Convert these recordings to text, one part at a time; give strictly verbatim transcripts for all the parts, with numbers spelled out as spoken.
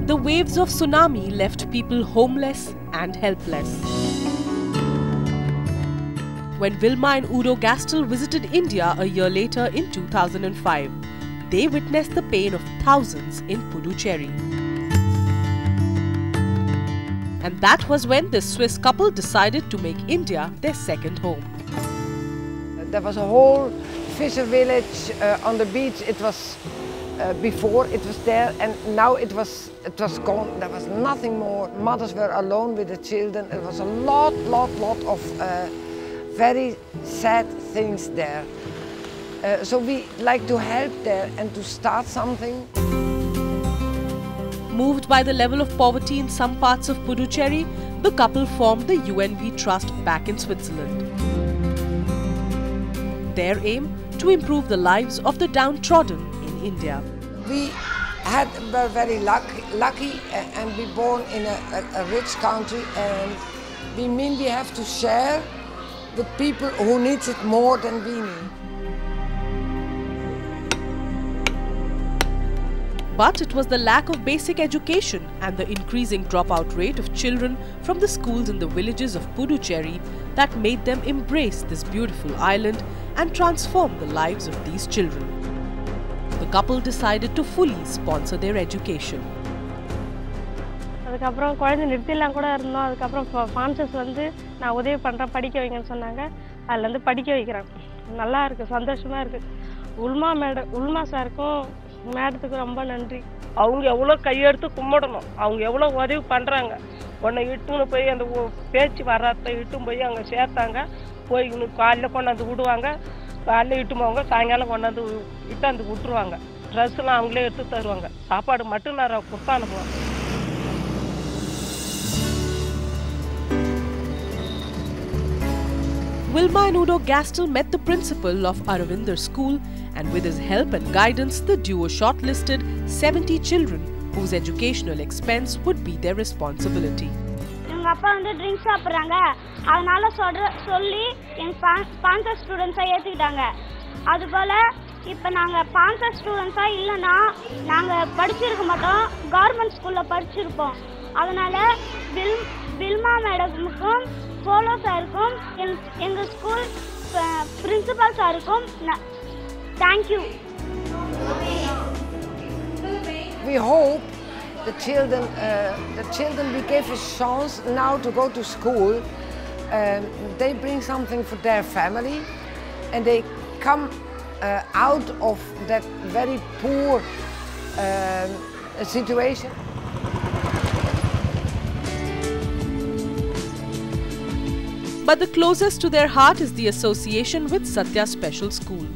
The waves of tsunami left people homeless and helpless. When Wilma and Udo Gastel visited India a year later in two thousand five, they witnessed the pain of thousands in Puducherry. And that was when this Swiss couple decided to make India their second home. There was a whole fisher village uh, on the beach. It was Uh, before it was there, and now it was it was gone. There was nothing more. Mothers were alone with the children. It was a lot, lot, lot of uh, very sad things there. Uh, so we like to help there and to start something. Moved by the level of poverty in some parts of Puducherry, the couple formed the U N V Trust back in Switzerland. Their aim: to improve the lives of the downtrodden India. We had were very luck, lucky uh, and we born in a, a, a rich country, and we mean we have to share with people who needs it more than we need. But it was the lack of basic education and the increasing dropout rate of children from the schools in the villages of Puducherry that made them embrace this beautiful island and transform the lives of these children. The couple decided to fully sponsor their education. அதுக்கப்புறம் குழந்தை நிர்த்திலாம் கூட இருந்தோம். அதுக்கப்புறம் ஃபார்மசஸ் வந்து நான் உதவி பண்ற படிக்க வைங்கன்னு சொன்னாங்க. அதுல இருந்து படிக்க வைக்கறாங்க. நல்லா இருக்கு, சந்தோஷமா இருக்கு. உல்மா மேடம், உல்மா சாருக்கும் மேடத்துக்கு ரொம்ப நன்றி. அவங்க எவ்வளவு கையெடுத்து கும்பிடணும். அவங்க எவ்வளவு உதவி பண்றாங்க. உன்னை இட்டுன்னு போய் அந்த பேச்சு வராத இட்டுன்னு போய் அங்க சேர்த்தாங்க. போய் இன்னும் காலையில கொண்டாந்து விடுவாங்க. காலையில் இட்டுமாங்க, சாயங்காலம் கொண்டாந்து இட்டாந்து விட்டுருவாங்க. ட்ரெஸ்லாம் அவங்களே எடுத்து தருவாங்க. சாப்பாடு மட்டும் நான் கொடுத்து அனுப்புவேன். Wilma and Udo Gastel met the principal of Aravindar School, and with his help and guidance, the duo shortlisted seventy children whose educational expense would be their responsibility. My father is drinking up, அதனால சொல்ற சொல்லி என் பான்சர் ஸ்டூடண்ட்ஸா ஏத்திட்டாங்க. அதுபோல இப்போ நாங்க பான்சர் ஸ்டூடண்ட்ஸா இல்லனா நாங்க படிச்சிருக்க மாட்டோம், கவர்மெண்ட் ஸ்கூல்ல படிச்சிருப்போம். அதனால வில்மா மேடமுக்கும் போலோ சாருக்கும் எங்க ஸ்கூல் பிரின்சிபல் சாருக்கும் thank you. We hope the children uh, the children we gave a chance now to go to school. Um, they bring something for their family, and they come uh, out of that very poor uh, situation. But the closest to their heart is the association with Satya Special School.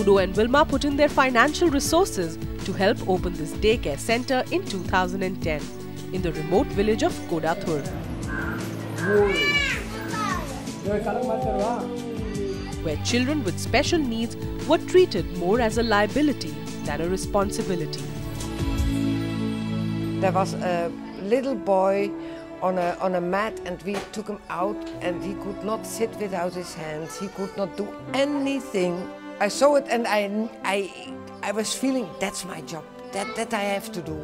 Udo and Wilma put in their financial resources to help open this daycare center in two thousand ten. In the remote village of Kodathur. Where children with special needs were treated more as a liability than a responsibility. There was a little boy on a, on a mat, and we took him out, and he could not sit without his hands, he could not do anything. I saw it and I, I, I was feeling that's my job, that, that I have to do.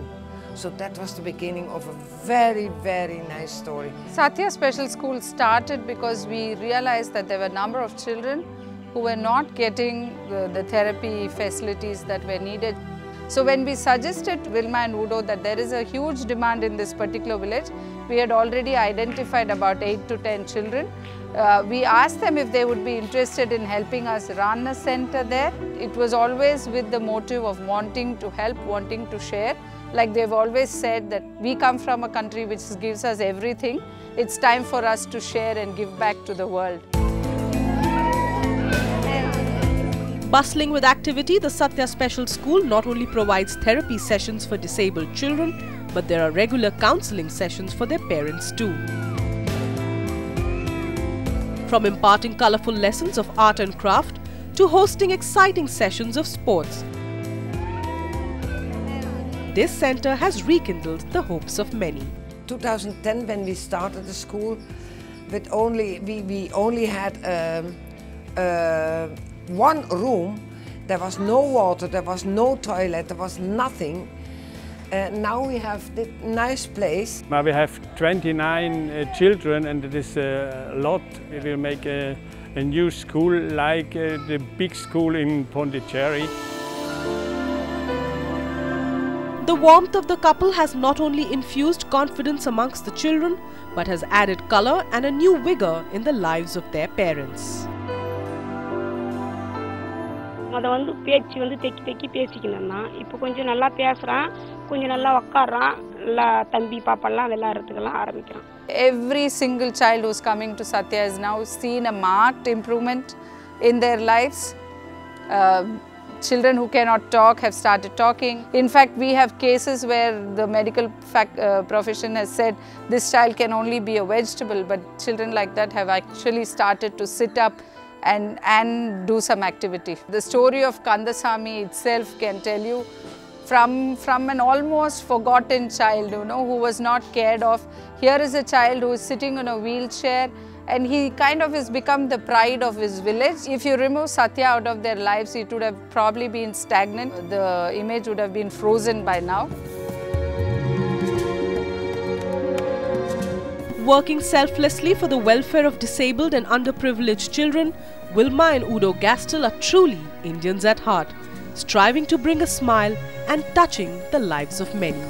So that was the beginning of a very, very nice story. Satya Special School started because we realized that there were a number of children who were not getting the, the therapy facilities that were needed. So when we suggested Wilma and Udo that there is a huge demand in this particular village, we had already identified about eight to ten children. Uh, we asked them if they would be interested in helping us run a center there. It was always with the motive of wanting to help, wanting to share. Like they've always said that we come from a country which gives us everything. It's time for us to share and give back to the world. Bustling with activity, the Satya Special School not only provides therapy sessions for disabled children, but there are regular counseling sessions for their parents too. From imparting colorful lessons of art and craft to hosting exciting sessions of sports, this center has rekindled the hopes of many. two thousand ten, when we started the school, but only we, we only had um, uh, one room. There was no water, there was no toilet, there was nothing. Uh, now we have this nice place. Now we have twenty-nine uh, children, and it is uh, a lot. We will make a, a new school like uh, the big school in Puducherry. The warmth of the couple has not only infused confidence amongst the children, but has added colour and a new vigour in the lives of their parents. அத வந்து பேச்சி வந்து தெக்கி தெக்கி பேசிக்கினா இப்போ கொஞ்சம் நல்லா பேசுறான் கொஞ்சம் நல்லா உட்கார்றான் எல்லா தம்பி பாப்பெல்லாம் விளையாடுறதுக்குலாம் ஆரம்பிக்கிறான். Every single child who's coming to Satya is now seen a marked improvement in their lives. Uh, children who cannot talk have started talking. In fact, we have cases where the medical fact, uh, profession has said this child can only be a vegetable, but children like that have actually started to sit up And, and do some activity. The story of Kandasamy itself can tell you from, from an almost forgotten child, you know, who was not cared of. Here is a child who is sitting in a wheelchair, and he kind of has become the pride of his village. If you remove Satya out of their lives, it would have probably been stagnant. The image would have been frozen by now. Working selflessly for the welfare of disabled and underprivileged children, Wilma and Udo Gastel are truly Indians at heart, striving to bring a smile and touching the lives of many.